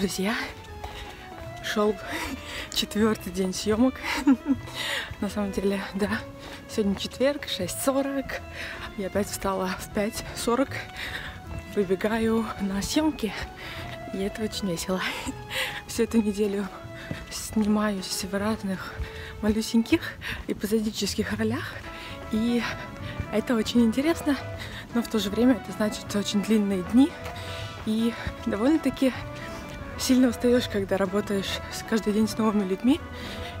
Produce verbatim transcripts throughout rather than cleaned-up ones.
Друзья, шел четвертый день съемок. На самом деле, да, сегодня четверг, шесть сорок. Я опять встала в пять сорок, выбегаю на съемки, и это очень весело. Всю эту неделю снимаюсь в разных малюсеньких эпизодических ролях, и это очень интересно, но в то же время это значит очень длинные дни, и довольно-таки сильно устаешь, когда работаешь каждый день с новыми людьми,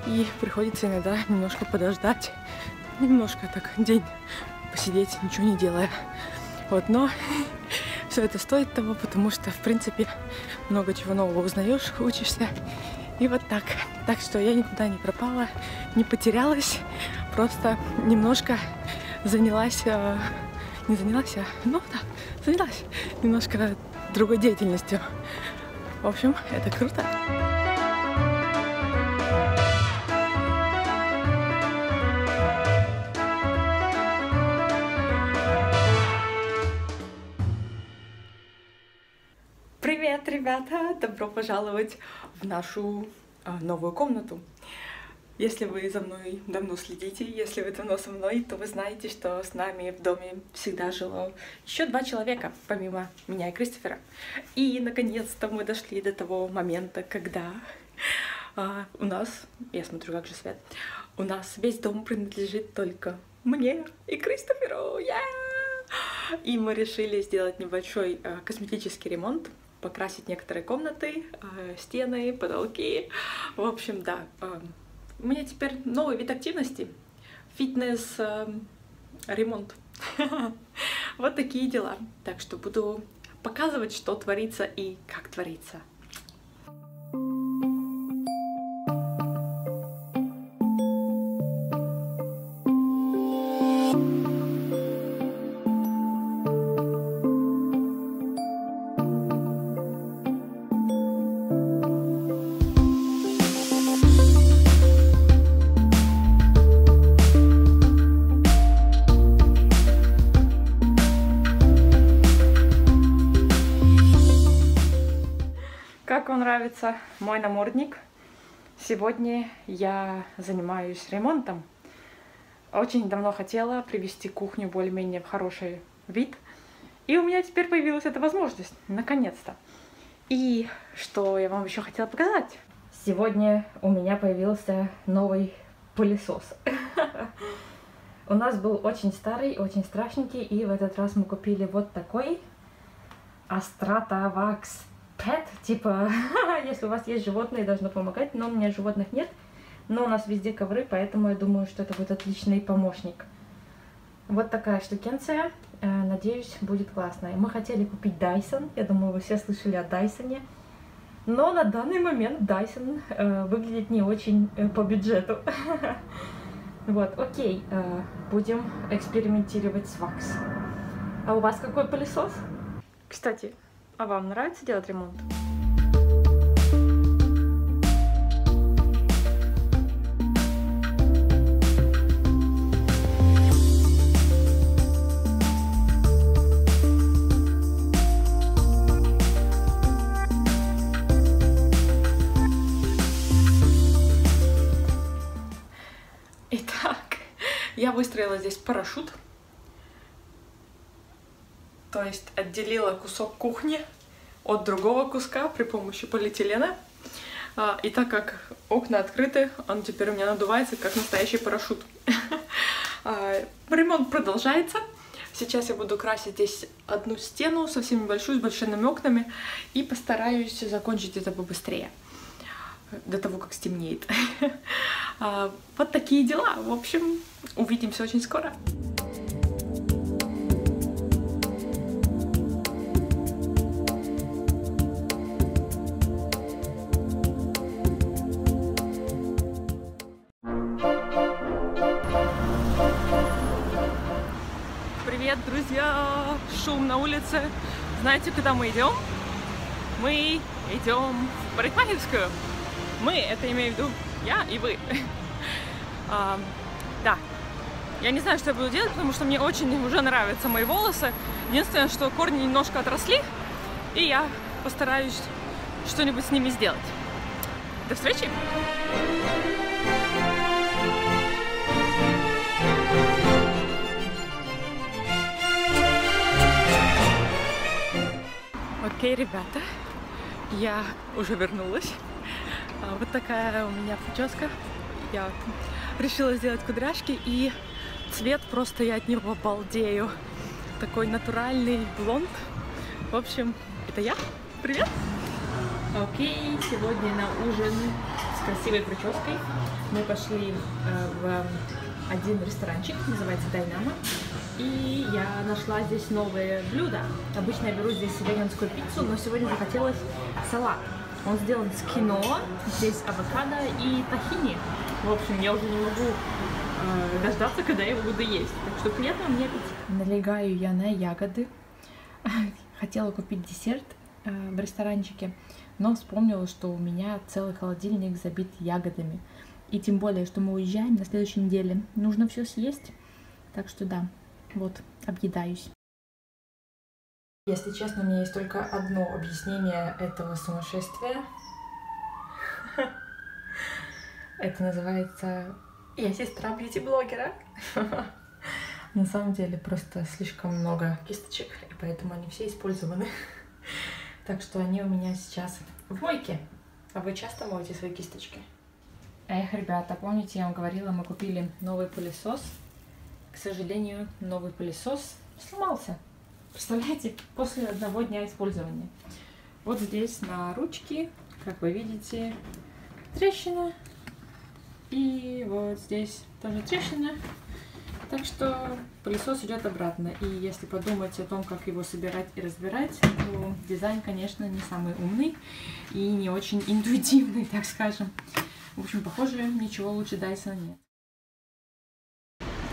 и приходится иногда немножко подождать, немножко так день посидеть, ничего не делая. Вот, но все это стоит того, потому что, в принципе, много чего нового узнаешь, учишься, и вот так. Так что я никуда не пропала, не потерялась, просто немножко занялась, не занялась, а, ну да, занялась немножко другой деятельностью. В общем, это круто. Привет, ребята! Добро пожаловать в нашу а, новую комнату. Если вы за мной давно следите, если вы давно со мной, то вы знаете, что с нами в доме всегда жило еще два человека, помимо меня и Кристофера. И, наконец-то, мы дошли до того момента, когда а, у нас, я смотрю, как же свет, у нас весь дом принадлежит только мне и Кристоферу. Yeah! И мы решили сделать небольшой а, косметический ремонт, покрасить некоторые комнаты, а, стены, потолки. В общем, да. А, У меня теперь новый вид активности, фитнес, э, ремонт, вот такие дела. Так что буду показывать, что творится и как творится. Нравится мой намордник. Сегодня я занимаюсь ремонтом. Очень давно хотела привести кухню более-менее в хороший вид, и у меня теперь появилась эта возможность, наконец-то. И что я вам еще хотела показать? Сегодня у меня появился новый пылесос. У нас был очень старый, очень страшненький, и в этот раз мы купили вот такой Астратовакс. Pet, типа, если у вас есть животные, должно помогать, но у меня животных нет, но у нас везде ковры, поэтому я думаю, что это будет отличный помощник. Вот такая штукенция, надеюсь, будет классная. Мы хотели купить Dyson, я думаю, вы все слышали о Дайсоне, но на данный момент Dyson э, выглядит не очень э, по бюджету. Вот, окей, э, будем экспериментировать с Vax. А у вас какой пылесос? Кстати, а вам нравится делать ремонт? Итак, я выстроила здесь парашют. То есть отделила кусок кухни от другого куска при помощи полиэтилена. И так как окна открыты, он теперь у меня надувается, как настоящий парашют. Ремонт продолжается. Сейчас я буду красить здесь одну стену, совсем небольшую, с большими окнами. И постараюсь закончить это побыстрее, до того, как стемнеет. Вот такие дела. В общем, увидимся очень скоро. Друзья, шум на улице. Знаете, куда мы идем? Мы идем в парикмахерскую. Мы, это имею в виду я и вы. а, да. Я не знаю, что я буду делать, потому что мне очень уже нравятся мои волосы. Единственное, что корни немножко отросли, и я постараюсь что-нибудь с ними сделать. До встречи! Окей, ребята, я уже вернулась. Вот такая у меня прическа. Я решила сделать кудряшки, и цвет просто я от него балдею. Такой натуральный блонд. В общем, это я. Привет! Окей, сегодня на ужин с красивой прической мы пошли в один ресторанчик, называется Dynamo. И я нашла здесь новые блюда. Обычно я беру здесь веганскую пиццу, но сегодня захотелось салат. Он сделан с киноа, здесь авокадо и тахини. В общем, я уже не могу э, дождаться, когда я его буду есть. Так что приятного мне аппетита. Налегаю я на ягоды. Хотела купить десерт э, в ресторанчике, но вспомнила, что у меня целый холодильник забит ягодами. И тем более, что мы уезжаем на следующей неделе. Нужно все съесть. Так что да. Вот, объедаюсь. Если честно, у меня есть только одно объяснение этого сумасшествия. Это называется... Я сестра бьюти-блогера. На самом деле просто слишком много кисточек, и поэтому они все использованы. Так что они у меня сейчас в мойке. А вы часто моете свои кисточки? Эх, ребята, помните, я вам говорила, мы купили новый пылесос. К сожалению, новый пылесос сломался. Представляете, после одного дня использования. Вот здесь на ручке, как вы видите, трещина. И вот здесь тоже трещина. Так что пылесос идет обратно. И если подумать о том, как его собирать и разбирать, то дизайн, конечно, не самый умный и не очень интуитивный, так скажем. В общем, похоже, ничего лучше Дайсона нет.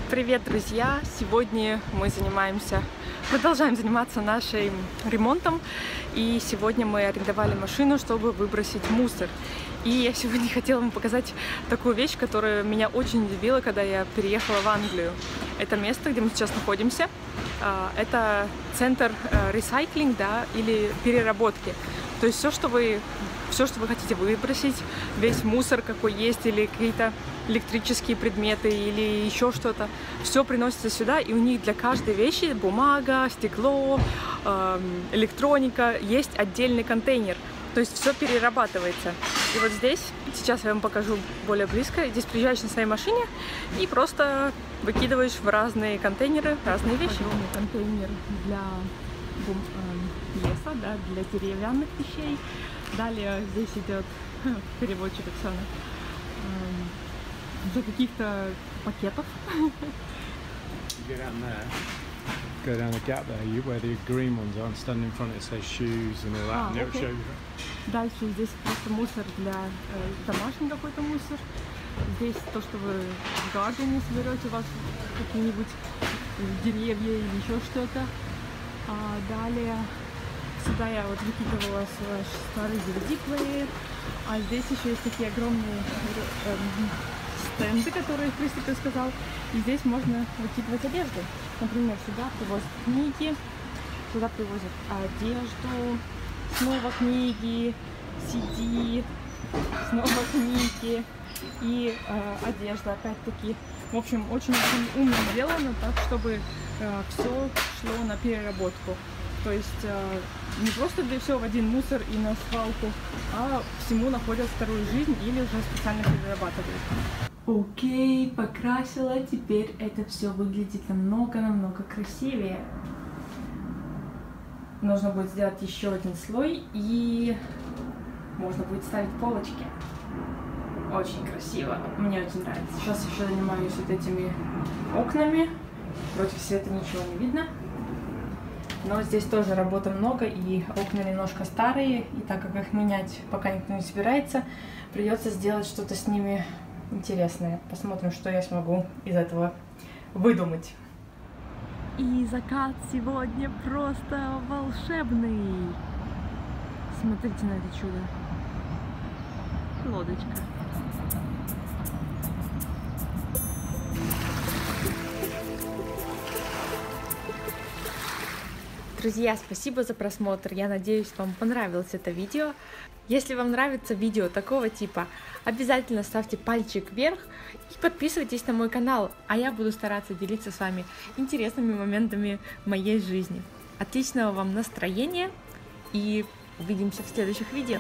Привет, друзья! Сегодня мы занимаемся, продолжаем заниматься нашим ремонтом. И сегодня мы арендовали машину, чтобы выбросить мусор. И я сегодня хотела вам показать такую вещь, которая меня очень удивила, когда я переехала в Англию. Это место, где мы сейчас находимся. Это центр ресайклинга, да, или переработки. То есть все, что вы... Все, что вы хотите выбросить, весь мусор, какой есть, или какие-то электрические предметы, или еще что-то, все приносится сюда, и у них для каждой вещи, бумага, стекло, электроника, есть отдельный контейнер. То есть все перерабатывается. И вот здесь, сейчас я вам покажу более близко, здесь приезжаешь на своей машине и просто выкидываешь в разные контейнеры разные вещи. Огромный контейнер для леса, да, для деревянных вещей. Далее здесь идет переводчик Оксана для каких-то пакетов. Дальше здесь просто мусор для э, домашний какой-то мусор. Здесь то, что вы в гардене соберете, у вас какие-нибудь деревья или еще что-то. А далее сюда я вот выкидывала свой старый дивидиплеер, а здесь еще есть такие огромные э, стенды, которые Кристофер сказал, и здесь можно выкидывать одежду. Например, сюда привозят книги, сюда привозят одежду, снова книги, си ди, снова книги и э, одежда опять-таки. В общем, очень-очень умно сделано так, чтобы э, все шло на переработку. То есть э, не просто для все в один мусор и на свалку, а всему находят вторую жизнь или уже специально перерабатывают. Окей, покрасила. Теперь это все выглядит намного-намного красивее. Нужно будет сделать еще один слой, и можно будет ставить полочки. Очень красиво. Мне очень нравится. Сейчас еще занимаюсь вот этими окнами. Против света ничего не видно. Но здесь тоже работы много, и окна немножко старые, и так как их менять пока никто не собирается, придется сделать что-то с ними интересное. Посмотрим, что я смогу из этого выдумать. И закат сегодня просто волшебный. Смотрите на это чудо. Лодочка. Друзья, спасибо за просмотр, я надеюсь, вам понравилось это видео. Если вам нравится видео такого типа, обязательно ставьте пальчик вверх и подписывайтесь на мой канал, а я буду стараться делиться с вами интересными моментами моей жизни. Отличного вам настроения и увидимся в следующих видео!